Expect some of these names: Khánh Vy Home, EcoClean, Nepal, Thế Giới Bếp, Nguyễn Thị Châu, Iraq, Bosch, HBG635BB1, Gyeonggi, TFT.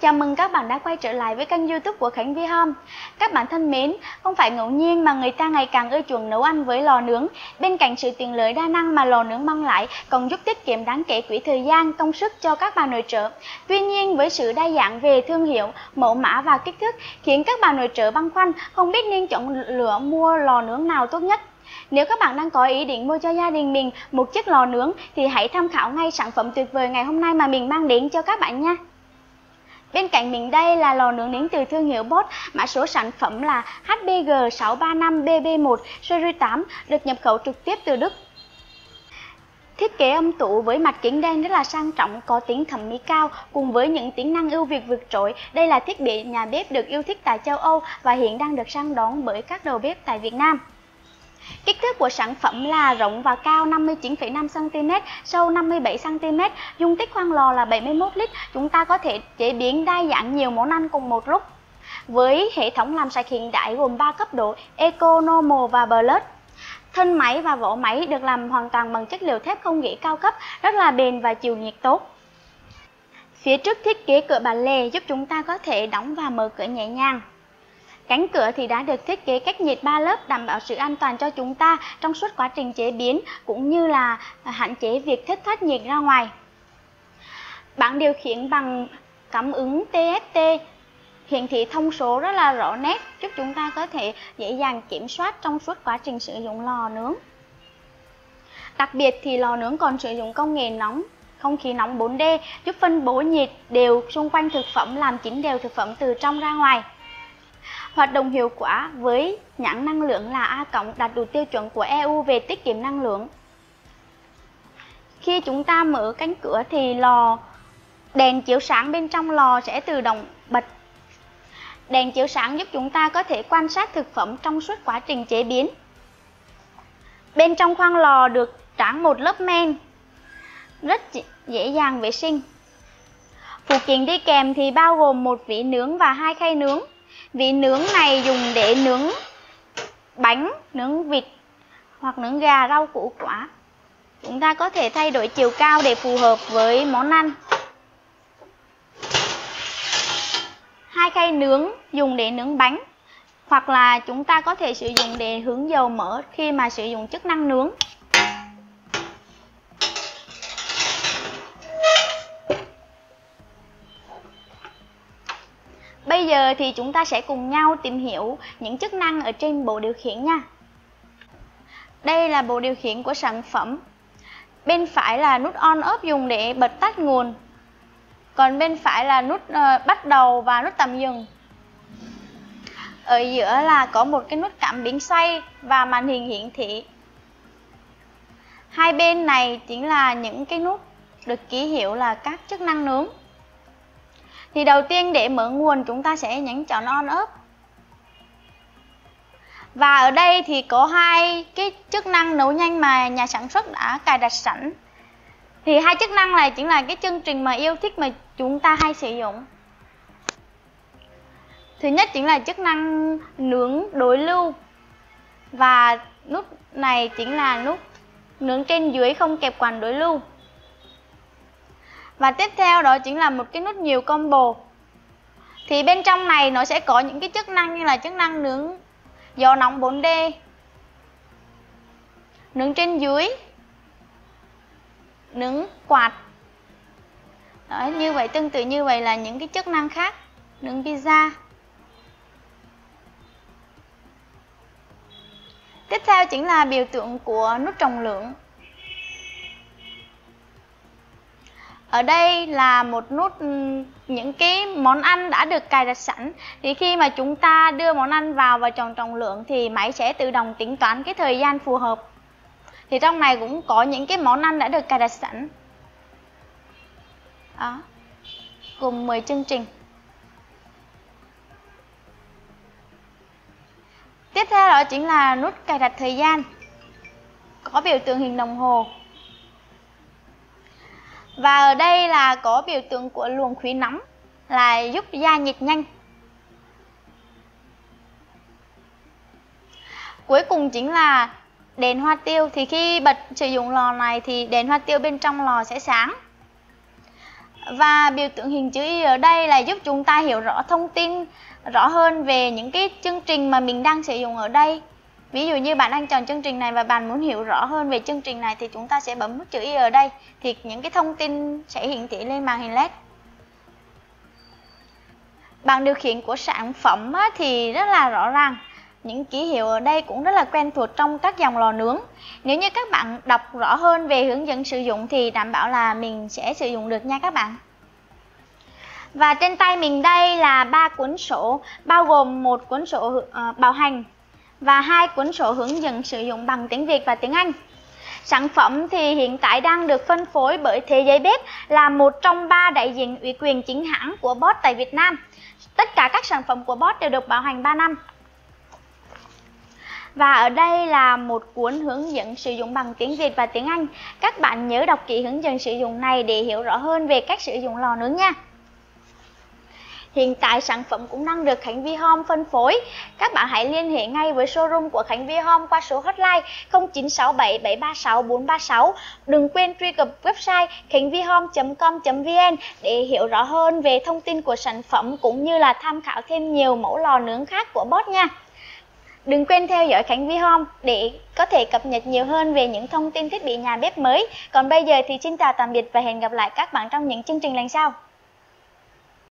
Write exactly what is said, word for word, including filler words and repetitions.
Chào mừng các bạn đã quay trở lại với kênh YouTube của Khánh Vy Home. Các bạn thân mến, không phải ngẫu nhiên mà người ta ngày càng ưa chuộng nấu ăn với lò nướng. Bên cạnh sự tiện lợi đa năng mà lò nướng mang lại, còn giúp tiết kiệm đáng kể quỹ thời gian, công sức cho các bà nội trợ. Tuy nhiên, với sự đa dạng về thương hiệu, mẫu mã và kích thước, khiến các bà nội trợ băn khoăn không biết nên chọn lựa mua lò nướng nào tốt nhất. Nếu các bạn đang có ý định mua cho gia đình mình một chiếc lò nướng thì hãy tham khảo ngay sản phẩm tuyệt vời ngày hôm nay mà mình mang đến cho các bạn nha. Bên cạnh mình đây là lò nướng đến từ thương hiệu Bosch, mã số sản phẩm là hát bê giê sáu ba năm bê bê một Series tám, được nhập khẩu trực tiếp từ Đức. Thiết kế âm tủ với mặt kính đen rất là sang trọng, có tính thẩm mỹ cao cùng với những tính năng ưu việt vượt trội. Đây là thiết bị nhà bếp được yêu thích tại châu Âu và hiện đang được săn đón bởi các đầu bếp tại Việt Nam. Kích thước của sản phẩm là rộng và cao năm mươi chín phẩy năm xăng ti mét, sâu năm mươi bảy xăng ti mét, dung tích khoang lò là bảy mươi mốt lít, chúng ta có thể chế biến đa dạng nhiều món ăn cùng một lúc. Với hệ thống làm sạch hiện đại gồm ba cấp độ: Eco, Normal và Plus. Thân máy và vỏ máy được làm hoàn toàn bằng chất liệu thép không gỉ cao cấp, rất là bền và chịu nhiệt tốt. Phía trước thiết kế cửa bản lề giúp chúng ta có thể đóng và mở cửa nhẹ nhàng. Cánh cửa thì đã được thiết kế cách nhiệt ba lớp đảm bảo sự an toàn cho chúng ta trong suốt quá trình chế biến, cũng như là hạn chế việc thất thoát nhiệt ra ngoài. Bảng điều khiển bằng cảm ứng tê ép tê hiển thị thông số rất là rõ nét, giúp chúng ta có thể dễ dàng kiểm soát trong suốt quá trình sử dụng lò nướng. Đặc biệt thì lò nướng còn sử dụng công nghệ nóng, không khí nóng bốn D giúp phân bố nhiệt đều xung quanh thực phẩm, làm chín đều thực phẩm từ trong ra ngoài. Hoạt động hiệu quả với nhãn năng lượng là A cộng, đạt đủ tiêu chuẩn của e u về tiết kiệm năng lượng. Khi chúng ta mở cánh cửa thì lò đèn chiếu sáng bên trong lò sẽ tự động bật. Đèn chiếu sáng giúp chúng ta có thể quan sát thực phẩm trong suốt quá trình chế biến. Bên trong khoang lò được tráng một lớp men, rất dễ dàng vệ sinh. Phụ kiện đi kèm thì bao gồm một vỉ nướng và hai khay nướng. Vỉ nướng này dùng để nướng bánh, nướng vịt hoặc nướng gà, rau củ quả. Chúng ta có thể thay đổi chiều cao để phù hợp với món ăn. Hai khay nướng dùng để nướng bánh, hoặc là chúng ta có thể sử dụng để hứng dầu mỡ khi mà sử dụng chức năng nướng. Bây giờ thì chúng ta sẽ cùng nhau tìm hiểu những chức năng ở trên bộ điều khiển nha. Đây là bộ điều khiển của sản phẩm. Bên phải là nút on off dùng để bật tắt nguồn. Còn bên phải là nút uh, bắt đầu và nút tạm dừng. Ở giữa là có một cái nút cảm biến xoay và màn hình hiển thị. Hai bên này chính là những cái nút được ký hiệu là các chức năng nướng. Thì đầu tiên để mở nguồn chúng ta sẽ nhấn chọn on off. Và ở đây thì có hai cái chức năng nấu nhanh mà nhà sản xuất đã cài đặt sẵn. Thì hai chức năng này chính là cái chương trình mà yêu thích mà chúng ta hay sử dụng. Thứ nhất chính là chức năng nướng đối lưu. Và nút này chính là nút nướng trên dưới không kẹp quằn đối lưu. Và tiếp theo đó chính là một cái nút nhiều combo. Thì bên trong này nó sẽ có những cái chức năng như là chức năng nướng gió nóng bốn D, nướng trên dưới, nướng quạt. Đấy, như vậy tương tự như vậy là những cái chức năng khác, nướng pizza. Tiếp theo chính là biểu tượng của nút trọng lượng. Ở đây là một nút những cái món ăn đã được cài đặt sẵn. Thì khi mà chúng ta đưa món ăn vào và chọn trọng lượng thì máy sẽ tự động tính toán cái thời gian phù hợp. Thì trong này cũng có những cái món ăn đã được cài đặt sẵn. Đó, gồm mười chương trình. Tiếp theo đó chính là nút cài đặt thời gian, có biểu tượng hình đồng hồ. Và ở đây là có biểu tượng của luồng khí nóng là giúp gia nhiệt nhanh. Cuối cùng chính là đèn hoa tiêu. Thì khi bật sử dụng lò này thì đèn hoa tiêu bên trong lò sẽ sáng. Và biểu tượng hình chữ Y ở đây là giúp chúng ta hiểu rõ thông tin rõ hơn về những cái chương trình mà mình đang sử dụng ở đây. Ví dụ như bạn đang chọn chương trình này và bạn muốn hiểu rõ hơn về chương trình này thì chúng ta sẽ bấm nút chữ Y ở đây, thì những cái thông tin sẽ hiển thị lên màn hình led. Bảng điều khiển của sản phẩm thì rất là rõ ràng. Những ký hiệu ở đây cũng rất là quen thuộc trong các dòng lò nướng. Nếu như các bạn đọc rõ hơn về hướng dẫn sử dụng thì đảm bảo là mình sẽ sử dụng được nha các bạn. Và trên tay mình đây là ba cuốn sổ, bao gồm một cuốn sổ bảo hành và hai cuốn sổ hướng dẫn sử dụng bằng tiếng Việt và tiếng Anh. Sản phẩm thì hiện tại đang được phân phối bởi Thế Giới Bếp, là một trong ba đại diện ủy quyền chính hãng của Bosch tại Việt Nam. Tất cả các sản phẩm của Bosch đều được bảo hành ba năm. Và ở đây là một cuốn hướng dẫn sử dụng bằng tiếng Việt và tiếng Anh. Các bạn nhớ đọc kỹ hướng dẫn sử dụng này để hiểu rõ hơn về cách sử dụng lò nướng nha. Hiện tại sản phẩm cũng đang được Khánh Vy Home phân phối. Các bạn hãy liên hệ ngay với showroom của Khánh Vy Home qua số hotline không chín sáu bảy, bảy ba sáu, bốn ba sáu. Đừng quên truy cập website khánh vy home chấm com chấm vn để hiểu rõ hơn về thông tin của sản phẩm cũng như là tham khảo thêm nhiều mẫu lò nướng khác của Bosch nha. Đừng quên theo dõi Khánh Vy Home để có thể cập nhật nhiều hơn về những thông tin thiết bị nhà bếp mới. Còn bây giờ thì xin chào tạm biệt và hẹn gặp lại các bạn trong những chương trình lần sau.